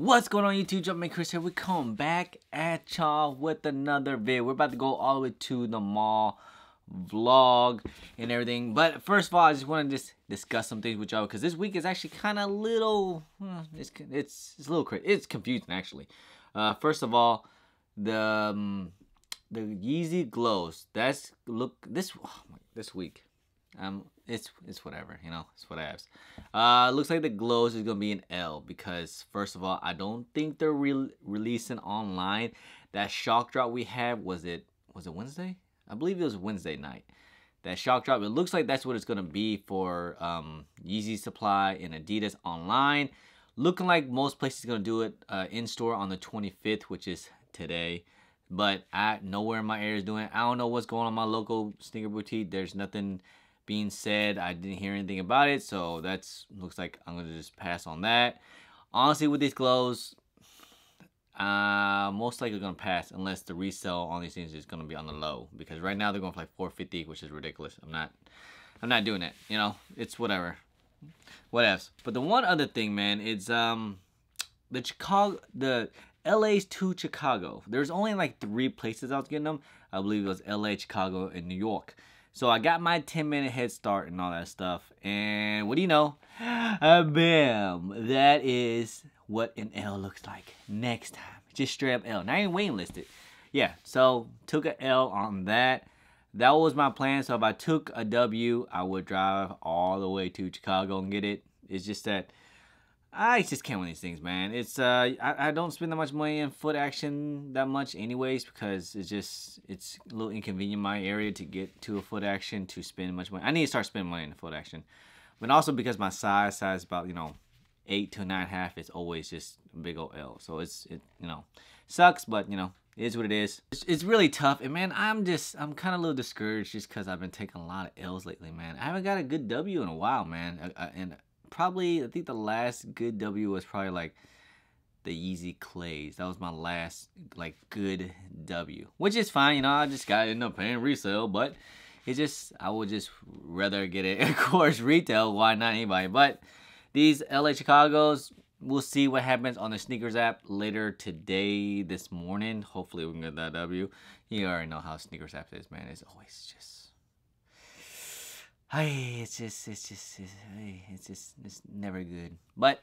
What's going on YouTube? Jumpman Chris here. We come back at y'all with another vid. We're about to go all the way to the mall vlog and everything. But first of all, I just want to just discuss some things with y'all because this week is actually kind of little, it's a little crazy. It's confusing actually. First of all, the Yeezy glows. That's this week. It's whatever, you know, it's what I have. Looks like the glows is gonna be an L because first of all, I don't think they're releasing online. That shock drop we had, was it Wednesday? I believe it was Wednesday night. That shock drop, it looks like that's what it's gonna be for Yeezy Supply and Adidas online. Looking like most places gonna do it in store on the 25th, which is today. But I nowhere in my area is doing it. I don't know what's going on in my local sneaker boutique. There's nothing being said. I didn't hear anything about it, so that's looks like I'm gonna just pass on that. Honestly, with these glows, most likely gonna pass unless the resale on these things is gonna be on the low, because right now they're going for like 450, which is ridiculous. I'm not doing it, you know. It's whatever, what else. But the one other thing, man, it's the LA's to Chicago. There's only like 3 places I was getting them. I believe it was LA, Chicago, and New York. So I got my 10-minute head start and all that stuff. And what do you know? Bam! That is what an L looks like next time. Just straight up L. Now I ain't waiting listed. Yeah, so took an L on that. That was my plan. So if I took a W, I would drive all the way to Chicago and get it. It's just that I just can't win these things, man. It's I don't spend that much money in foot action that much anyways, because it's a little inconvenient in my area to get to a foot action to spend much money. I need to start spending money in the foot action, but also because my size about, you know, 8 to 9.5 is always just a big old L. So it you know, sucks, but you know, it is what it is. It's really tough, and man, I'm kind of a little discouraged just because I've been taking a lot of L's lately, man. I haven't got a good W in a while, man, and probably, I think the last good W was probably like the Yeezy Clays. That was my last like good W, which is fine, you know. I just got end up paying resale, but it's just, I would just rather get it, of course, retail. Why not anybody? But these LA Chicagos, we'll see what happens on the sneakers app later today, this morning. Hopefully we can get that W. You already know how sneakers app is, man. It's always just, hey, it's never good. But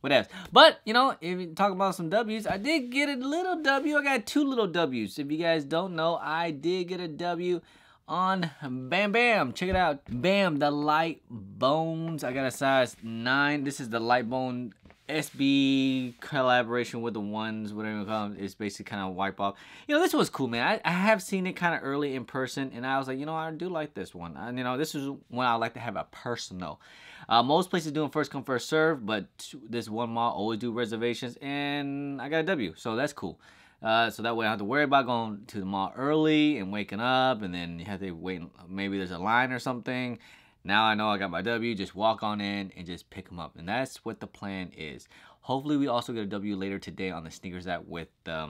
what else? But you know, if you talk about some W's, I did get a little W. I got 2 little W's. If you guys don't know, I did get a W on Bam Bam. Check it out, Bam, the Light Bones. I got a size 9. This is the Light Bone SB collaboration with the ones, whatever you call them. It's basically kind of wipe off. You know, this was cool, man. I have seen it kind of early in person, and I was like, you know, I do like this one. And you know, this is one I like to have a personal. Most places doing first come first serve, but this one mall always do reservations, and I got a W, so that's cool. So that way I don't have to worry about going to the mall early and waking up, and then you have to wait. Maybe there's a line or something. Now I know I got my W, just walk on in and just pick them up. And that's what the plan is. Hopefully we also get a W later today on the sneakers app with the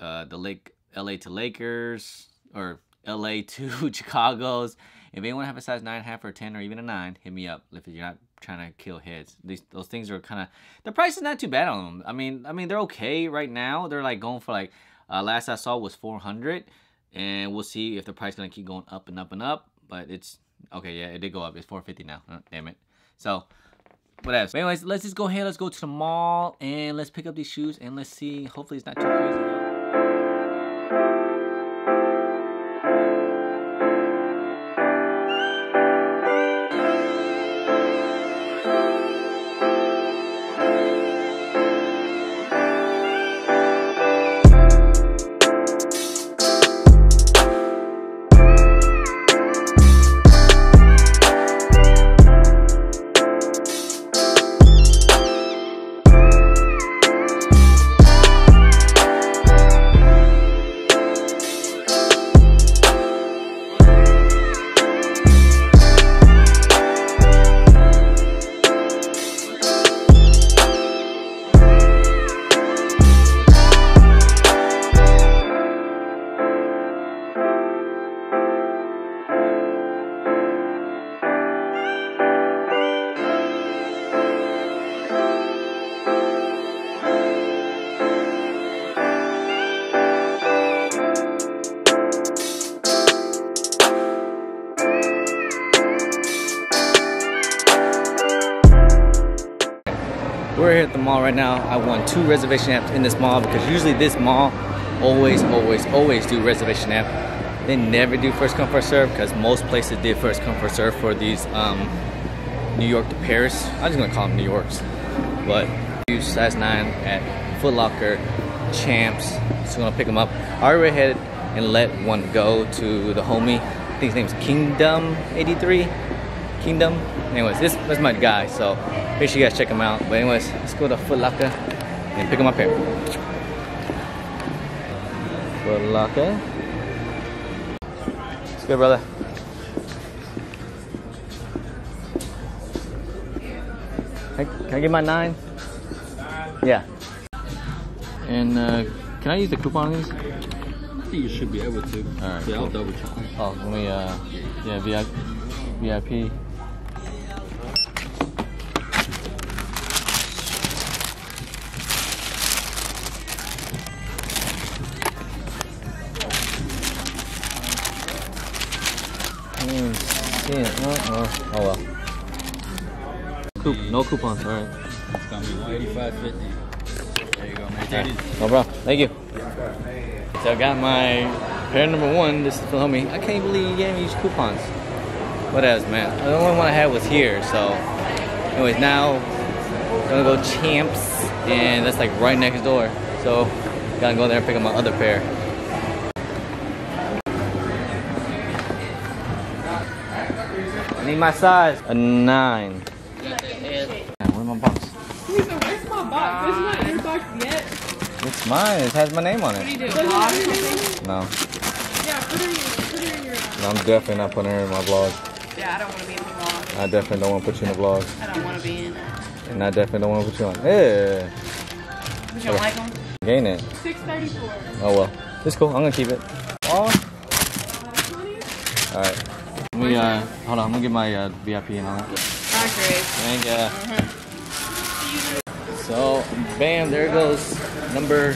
LA to Lakers, or LA to Chicago's. If anyone have a size 9.5 or 10 or even a 9, hit me up if you're not trying to kill heads. Those things are kind of, the price is not too bad on them. I mean they're okay right now. They're like going for like, last I saw was 400, and we'll see if the price is gonna keep going up and up and up, but it's, okay, yeah, it did go up. It's 450 now. Oh, damn it. So, whatever. But anyways, let's just go ahead. Let's go to the mall and let's pick up these shoes and let's see. Hopefully, it's not too crazy. here at the mall right now. I won 2 reservation apps in this mall because usually this mall always do reservation app. They never do first come, first serve because most places did first come, first serve for these New York to Paris. I'm just gonna call them New Yorks. But huge size 9 at Foot Locker, Champs. Just gonna pick them up. I already had and let one go to the homie. I think his name's Kingdom 83. Kingdom. Anyways, this is my guy, so make sure you guys check him out. But anyways, let's go to Foot Locker and pick him up here. Foot Locker. What's good, brother? Can I get my 9? Yeah. And can I use the coupon on these? I think you should be able to. All right. Yeah, cool. I'll double check. Oh, let me. Yeah, VIP. Oh well. No coupons, alright. It's gonna be $185.50. There you go, man. Right. No problem. Thank you. So I got my pair number 1. This is for homie. I can't believe you gave me these coupons. What else, man? The only one I had was here, so. Anyways, now I'm gonna go Champs, and that's like right next door. So, gotta go there and pick up my other pair. I need my size. A 9. Where's my box? Where's my box? It's not your box yet. It's mine. It has my name on it. What do you do? No. Yeah, put her in your vlog. No, I'm definitely not putting her in my vlog. Yeah, I don't want to be in the vlog. I definitely don't want to put you in the vlog. I don't want to be in it. And I definitely don't want to put you on. Yeah. You don't like them? Gain it. 634. Oh, well. It's cool. I'm going to keep it. Oh. All right. We, hold on, I'm gonna get my VIP and all that. Okay. Thank you. So, bam, there goes number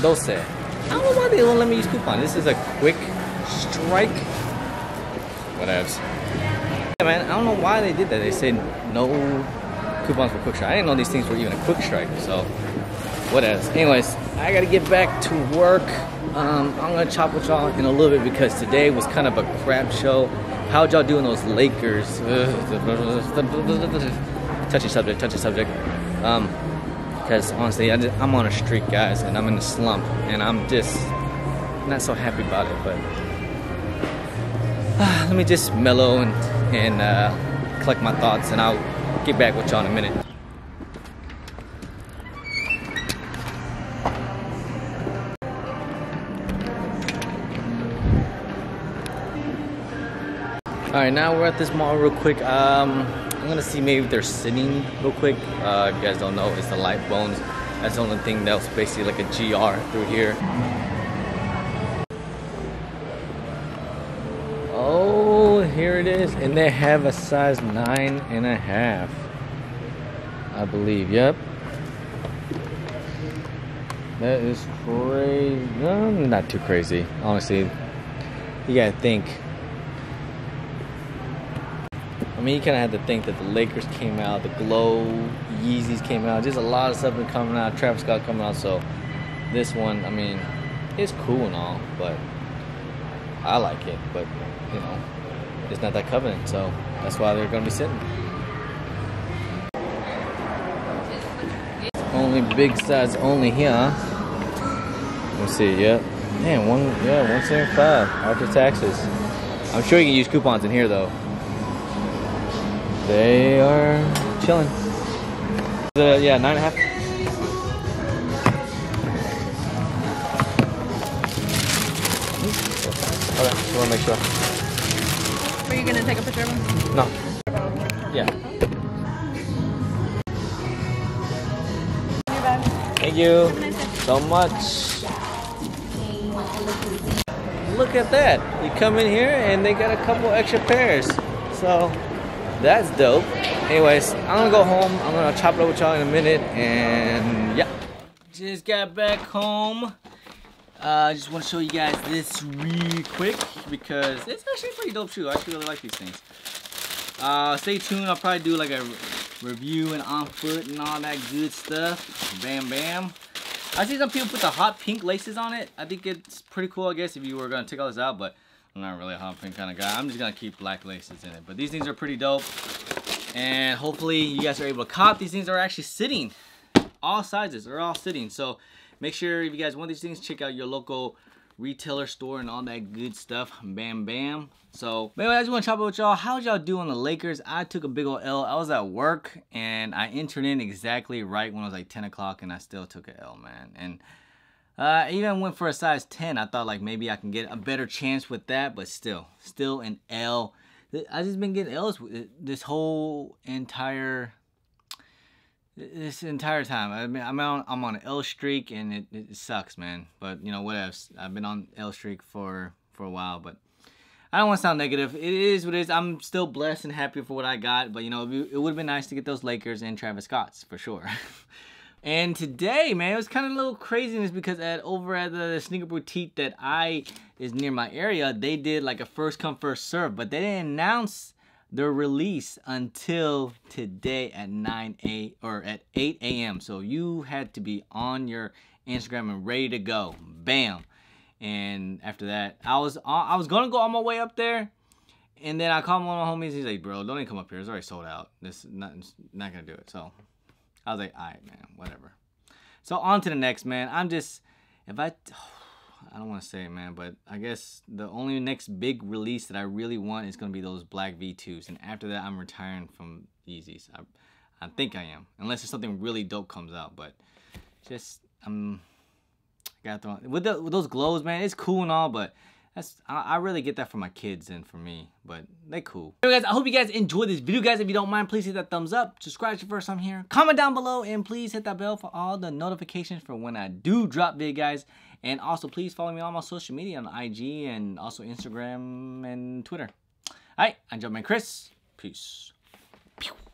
12. I don't know why they won't let me use coupon. This is a quick strike. What else? Yeah, man, I don't know why they did that. They said no coupons for quick strike. I didn't know these things were even a quick strike, so what else? Anyways, I gotta get back to work. I'm gonna chop with y'all in a little bit because today was kind of a crap show. How'd y'all doing those Lakers? Touchy subject, touchy subject. Because honestly, I'm on a streak, guys, and I'm in a slump, and I'm just not so happy about it, but let me just mellow and collect my thoughts, and I'll get back with y'all in a minute. All right, now we're at this mall real quick. I'm gonna see maybe if they're sitting real quick. If you guys don't know, it's the light bones. That's the only thing that was basically like a GR through here. Oh, here it is. And they have a size 9.5. I believe, yep. That is crazy. Not too crazy, honestly. You gotta think. I mean, you kind of had to think that the Lakers came out, the Glow, Yeezys came out, just a lot of stuff been coming out, Travis Scott coming out, so this one, I mean, it's cool and all, but I like it, but, you know, it's not that covenant, so that's why they're going to be sitting. Only big size only here, huh? Let's see, yep. Man, $175 after taxes. I'm sure you can use coupons in here, though. They are chilling. Yeah, 9.5. Okay, just want to make sure. Were you going to take a picture of them? No. Yeah. Thank you so much. Look at that. You come in here and they got a couple extra pairs. So... that's dope. Anyways, I'm gonna go home. I'm gonna chop it up with y'all in a minute, and yeah. Just got back home. I just want to show you guys this really quick because it's actually a pretty dope shoe. I actually really like these things. Stay tuned. I'll probably do like a reviewing On Foot and all that good stuff. Bam bam. I see some people put the hot pink laces on it. I think it's pretty cool, I guess, if you were gonna take all this out, but I'm not really a hot pink kind of guy. I'm just gonna keep black laces in it. But these things are pretty dope. And hopefully you guys are able to cop. These things are actually sitting. All sizes are all sitting. So make sure if you guys want these things, check out your local retailer store and all that good stuff. Bam bam. So anyway, I just want to chop it with y'all. How'd y'all do on the Lakers? I took a big ol' L. I was at work and I entered in exactly right when it was like 10 o'clock and I still took an L, man. And I even went for a size 10. I thought like maybe I can get a better chance with that, but still an L. I just been getting L's this whole entire time. I mean, I'm on an L streak and it sucks, man. But you know what else? I've been on L streak for a while, but I don't want to sound negative. It is what it is. I'm still blessed and happy for what I got, but you know, it would have been nice to get those Lakers and Travis Scott's for sure. And today, man, it was kind of a little craziness because over at the sneaker boutique that is near my area, they did like a first come first serve, but they didn't announce their release until today at 8 a.m. So you had to be on your Instagram and ready to go, bam. And after that, I was gonna go on my way up there, and then I called one of my homies. He's like, "Bro, don't even come up here. It's already sold out. This not gonna do it." So I was like, all right, man, whatever. So on to the next, man. I'm just, I don't want to say it, man, but I guess the only next big release that I really want is going to be those black V2s. And after that, I'm retiring from Yeezys. I think I am, unless there's something really dope comes out, but just, I got to throw on. With those glows, man, it's cool and all, but I really get that for my kids and for me, but they cool. Anyway, guys, I hope you guys enjoyed this video, guys. If you don't mind, please hit that thumbs up. Subscribe if you're first time here. Comment down below, and please hit that bell for all the notifications for when I do drop video, guys. And also, please follow me on my social media on IG and also Instagram and Twitter. All right, I'm Jumpman Chris. Peace.